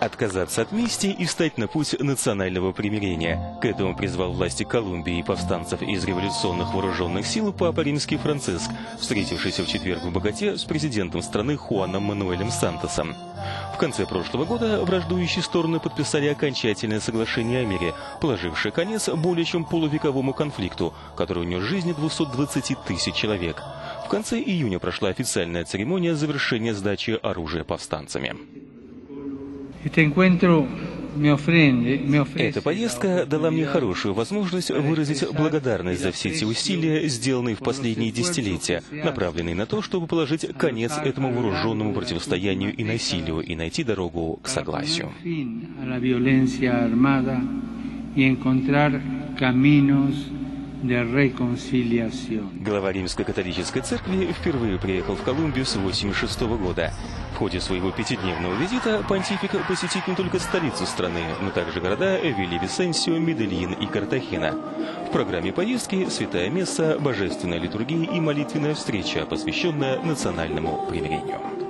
отказаться от мести и встать на путь национального примирения. К этому призвал власти Колумбии и повстанцев из революционных вооруженных сил Папа римский Франциск, встретившийся в четверг в Боготе с президентом страны Хуаном Мануэлем Сантосом. В конце прошлого года враждующие стороны подписали окончательное соглашение о мире, положившее конец более чем полувековому конфликту, который унес жизни 220 тысяч человек. В конце июня прошла официальная церемония завершения сдачи оружия повстанцами. Эта поездка дала мне хорошую возможность выразить благодарность за все те усилия, сделанные в последние десятилетия, направленные на то, чтобы положить конец этому вооруженному противостоянию и насилию и найти дорогу к согласию. Глава Римской католической церкви впервые приехал в Колумбию с 1986 года. В ходе своего пятидневного визита понтифик посетит не только столицу страны, но также города Вильявисенсио, Медельин и Картахена. В программе поездки святая месса, божественная литургия и молитвенная встреча, посвященная национальному примирению.